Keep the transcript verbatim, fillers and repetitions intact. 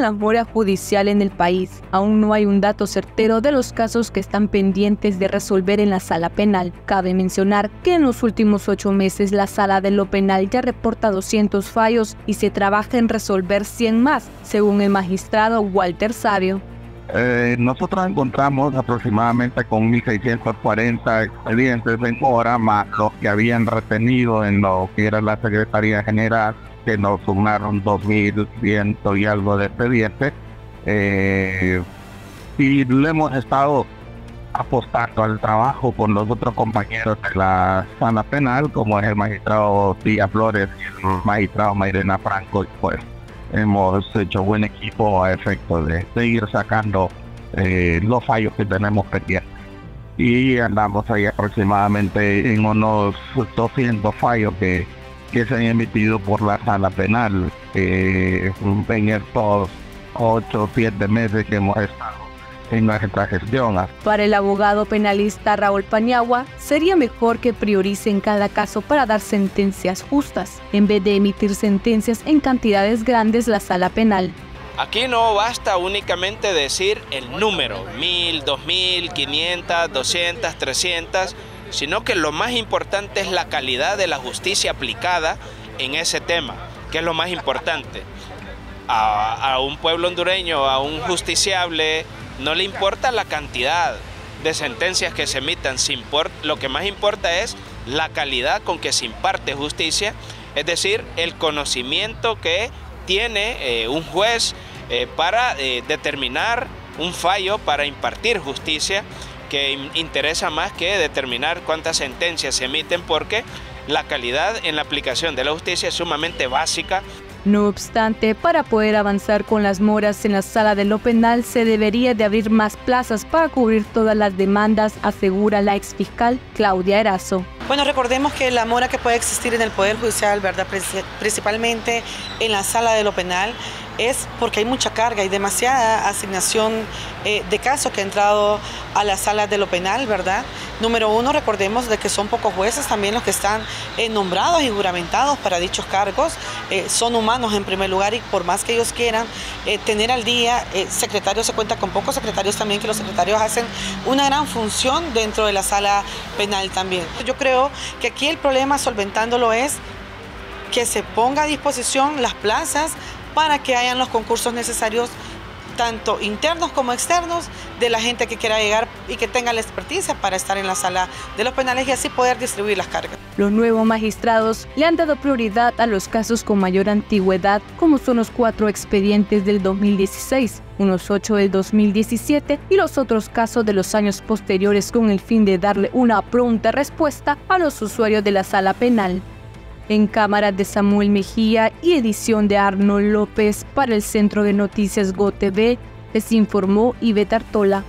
en la mora judicial en el país. Aún no hay un dato certero de los casos que están pendientes de resolver en la sala penal. Cabe mencionar que en los últimos ocho meses la sala de lo penal ya reporta doscientos fallos y se trabaja en resolver cien más, según el magistrado Walter Sabio. Eh, nosotros encontramos aproximadamente con mil seiscientos cuarenta expedientes en mora, más los que habían retenido en lo que era la Secretaría General, que nos sumaron dos mil cien y algo de expedientes. Eh, y le hemos estado apostando al trabajo con los otros compañeros de la sala penal, como es el magistrado Díaz Flores y el magistrado Mairena Franco, y pues hemos hecho buen equipo a efecto de seguir sacando eh, los fallos que tenemos pendientes. Y andamos ahí aproximadamente en unos doscientos fallos que que se han emitido por la sala penal eh, en estos ocho o siete meses que hemos estado en nuestra gestión. Para el abogado penalista Raúl Pañagua, sería mejor que prioricen cada caso para dar sentencias justas. En vez de emitir sentencias en cantidades grandes, la sala penal. Aquí no basta únicamente decir el número, mil, dos mil, quinientas, doscientas, trescientas, sino que lo más importante es la calidad de la justicia aplicada en ese tema, que es lo más importante. A, a un pueblo hondureño, a un justiciable, no le importa la cantidad de sentencias que se emitan, se import, lo que más importa es la calidad con que se imparte justicia, es decir, el conocimiento que tiene eh, un juez eh, para eh, determinar un fallo, para impartir justicia, que interesa más que determinar cuántas sentencias se emiten, porque la calidad en la aplicación de la justicia es sumamente básica. No obstante, para poder avanzar con las moras en la sala de lo penal se debería de abrir más plazas para cubrir todas las demandas, asegura la exfiscal Claudia Erazo. Bueno, recordemos que la mora que puede existir en el Poder Judicial, ¿verdad?, principalmente en la sala de lo penal, es porque hay mucha carga y demasiada asignación eh, de casos que ha entrado a las salas de lo penal, ¿verdad? Número uno, recordemos de que son pocos jueces también los que están eh, nombrados y juramentados para dichos cargos. Eh, son humanos en primer lugar, y por más que ellos quieran eh, tener al día, eh, secretarios, se cuenta con pocos secretarios también, que los secretarios hacen una gran función dentro de la sala penal también. Yo creo que aquí el problema, solventándolo, es que se ponga a disposición las plazas para que hayan los concursos necesarios, tanto internos como externos, de la gente que quiera llegar y que tenga la experticia para estar en la sala de los penales y así poder distribuir las cargas. Los nuevos magistrados le han dado prioridad a los casos con mayor antigüedad, como son los cuatro expedientes del dos mil dieciséis, unos ocho del dos mil diecisiete y los otros casos de los años posteriores, con el fin de darle una pronta respuesta a los usuarios de la sala penal. En cámara de Samuel Mejía y edición de Arnold López para el Centro de Noticias Go T V, les informó Ivette Artola.